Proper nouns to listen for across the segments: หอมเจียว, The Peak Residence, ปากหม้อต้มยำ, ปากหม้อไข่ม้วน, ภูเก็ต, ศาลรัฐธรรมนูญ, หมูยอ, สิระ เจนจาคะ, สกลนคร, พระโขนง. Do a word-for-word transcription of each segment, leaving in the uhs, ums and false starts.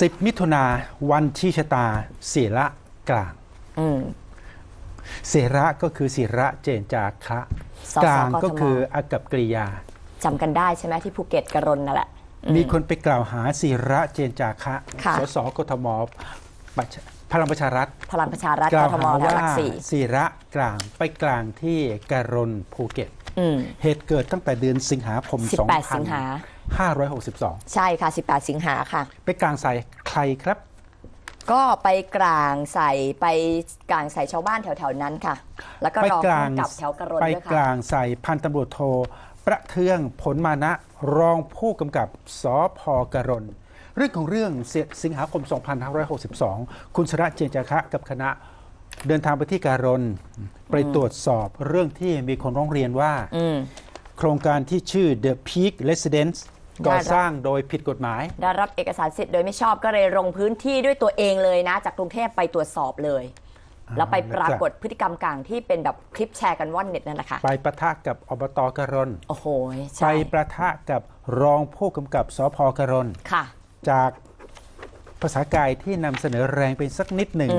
สิบมิถุนาวันที่ชะตาศิระกลางศิระก็คือศิระเจนจาคะกลางก็คืออากัปกิริยาจำกันได้ใช่ไหมที่ภูเก็ตกรณนั่นแหละมีคนไปกล่าวหาศิระเจนจาคะสสกทมพลังประชารัฐพลังประชารัฐกล่าวหาว่าศิระกลางไปกลางที่กรณภูเก็ตเหตุเกิดตั้งแต่เดือนสิงหาคมสองพันห้าร้อยหกสิบสองใช่ค่ะสิบแปดสิงหาค่ะไปกลางใส่ใครครับก็ไปกลางใส่ไปกลางใส่ชาวบ้านแถวๆนั้นค่ะแล้วก็รองผู้กับแถวกรณด้วยค่ะไปกลางใส่พันตำรวจโทประเทืองผลมานะรองผู้กำกับสภ.กรณเรื่องของเรื่องสิงหาคมสองพันห้าร้อยหกสิบสองคุณศิระเจนจาคะกับคณะเดินทางไปที่การนไปตรวจสอบเรื่องที่มีคนร้องเรียนว่าโครงการที่ชื่อ The Peak Residence ก่อสร้างโดยผิดกฎหมายได้รับเอกสารสิทธิ์โดยไม่ชอบก็เลยลงพื้นที่ด้วยตัวเองเลยนะจากกรุงเทพไปตรวจสอบเลยแล้วไปปรากฏพฤติกรรมกลางที่เป็นแบบคลิปแชร์กันว่อนเน็ตนั่นแหละค่ะไปประทะกับอบต.กรณโอ้โหไปประทะกับรองผู้กำกับสภ.กรณค่ะจากภาษากายที่นำเสนอแรงไปสักนิดหนึ่ง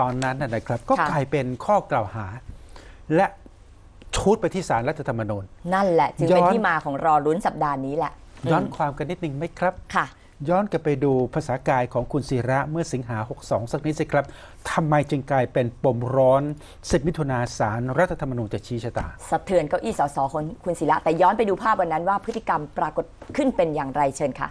ตอนนั้นนะครับก็กลายเป็นข้อกล่าวหาและชูดไปที่ศาลรัฐธรรมนูญนั่นแหละจึงเป็นที่มาของรอลุ้นสัปดาห์นี้แหละย้อนความกันนิดนึงไหมครับค่ะย้อนกลับไปดูภาษากายของคุณศิระเมื่อสิงหาหกสิบสองสักนิดสิครับทำไมจึงกลายเป็นปมร้อนสิบมิถุนาศาลรัฐธรรมนูญจะชี้ชะตาสะเทือนเก้าอี้สสคนคุณศิระแต่ย้อนไปดูภาพวันนั้นว่าพฤติกรรมปรากฏขึ้นเป็นอย่างไรเชิญค่ะ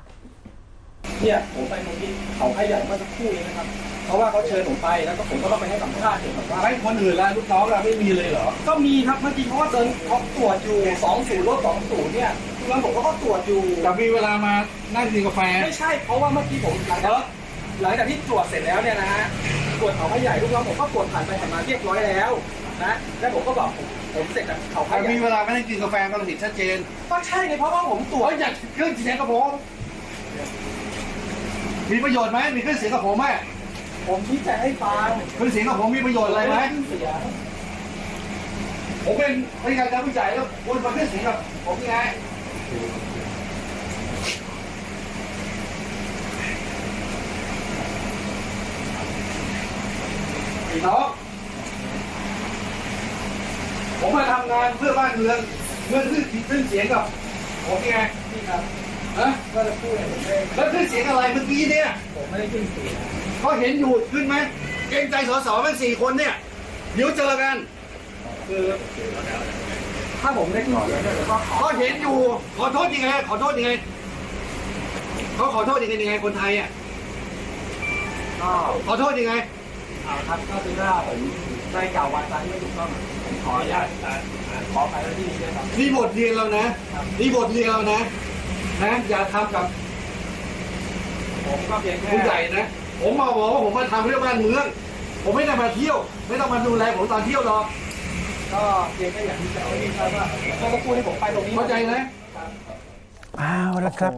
เนี่ยผมไปตรงที่เขาขยันเมื่อสักครู่นี้นะครับเพราะว่าเขาเชิญผมไปแล้วก็ผมก็ต้องไปให้สัมภาษณ์เกี่ยวกับว่าไอ้คนอื่นล่ะลูกน้องเราไม่มีเลยเหรอก็มีครับเมื่อกี้เขาก็เดินเขาตรวจอยู่สองศูนย์รถสองศูนย์เนี่ยคือผมก็ตรวจอยู่แต่มีเวลามานั่งกินกาแฟไม่ใช่เพราะว่าเมื่อกี้ผมหลังจากหลังจากที่ตรวจเสร็จแล้วเนี่ยนะฮะตรวจเขาขยันลูกน้องผมก็ตรวจผ่านไปผ่านมาเรียบร้อยแล้วนะแล้วผมก็บอกผมเสร็จแล้วเขาขยันมีเวลาไม่ได้กินกาแฟก็เลยผิดชัดเจนก็ใช่เลยเพราะว่าผมตรวจอยากเครื่องจีแนกระโปรงมีประโยชน์ไหมมีเครื่องเสียงกับผมไหมผมชี้แจงให้ฟังเครื่องเสียงกับผมมีประโยชน์อะไรไหมผมเป็นพนักงานการวิจัยแล้วคุณมาเครื่องเสียงกับผมยังไงพี่น้องผมมาทำงานเพื่อบ้านเมืองเพื่อซื้อเครื่องเสียงกับผมยังไงนี่ครับแล้วขึ้นเสียงอะไรเมื่อกี้เนี่ยผมไม่ได้ขึ้นเสียงเขาเห็นอยู่ขึ้นไหมเกรงใจสสทั้งสี่คนเนี่ยเดี๋ยวเจอกันคือถ้าผมได้ขอเขาเห็นอยู่ขอโทษยังไงขอโทษยังไงเขาขอโทษยังไงยังไงคนไทยอ่ะขอโทษยังไงเอาครับถ้าเป็นหน้าผมได้กล่าววาจาไม่ถูกต้องผมขออนุญาตขอไปแล้วที่นี่นะครับนี่บทเรียนเรานะนี่บทเรียนเรานะนะอย่าทำกับผมก็เพียงแค่ผู้ใหญ่นะผมมาบอกว่าผมมาทำเรื่องบ้านเมืองผมไม่ได้มาเที่ยวไม่ต้องมาดูแลผมตอนเที่ยวหรอกก็เพียงแค่อย่างที่จะเอาที่ครับว่าเขาก็พูดให้ผมไปตรงนี้เข้าใจไหมอ้าวแล้วครับ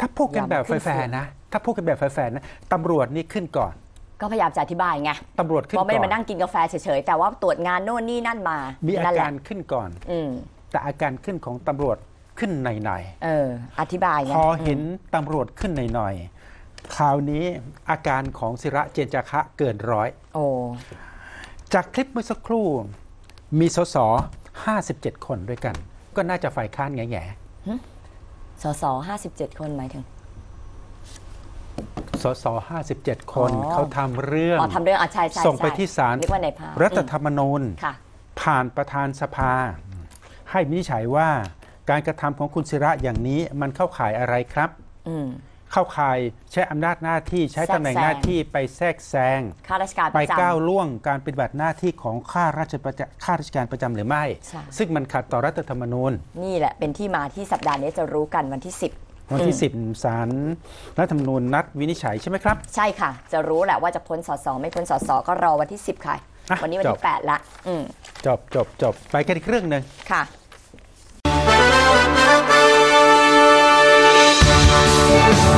ถ้าพูดกันแบบแฝงนะถ้าพูดกันแบบแฝงนะตำรวจนี่ขึ้นก่อนก็พยายามจะอธิบายไงตำรวจขึ้นก่อนไม่ได้มานั่งกินกาแฟเฉยๆแต่ว่าตรวจงานโน่นนี่นั่นมามีอาการขึ้นก่อนแต่อาการขึ้นของตำรวจขึ้นหน่อยๆ เออ อธิบายพอเห็นตำรวจขึ้นหน่อยๆคราวนี้อาการของศิระเจนจาคะเกินร้อยโอ้จากคลิปเมื่อสักครู่มีสสห้าสิบเจ็ดคนด้วยกันก็น่าจะฝ่ายค้านแง่ๆสสห้าสิบเจ็ดคนหมายถึงสสห้าสิบเจ็ดคนเขาทำเรื่องส่งไปที่ศาลรัฐธรรมนูญผ่านประธานสภาให้วินิจฉัยว่าการกระทำของคุณศิระอย่างนี้มันเข้าข่ายอะไรครับเข้าข่ายใช้อำนาจหน้าที่ใช้ตำแหน่งหน้าที่ไปแทรกแซงไปก้าวล่วงการปฏิบัติหน้าที่ของข้าราชการประจำหรือไม่ซึ่งมันขัดต่อรัฐธรรมนูญนี่แหละเป็นที่มาที่สัปดาห์นี้จะรู้กันวันที่สิบวันที่สิบศาลรัฐธรรมนูญนัดวินิจฉัยใช่ไหมครับใช่ค่ะจะรู้แหละว่าจะพ้นสสไม่พ้นสสก็รอวันที่สิบค่ะวันนี้วันที่แปดละจบจบจบไปกันอีกเรื่องหนึ่งค่ะOh,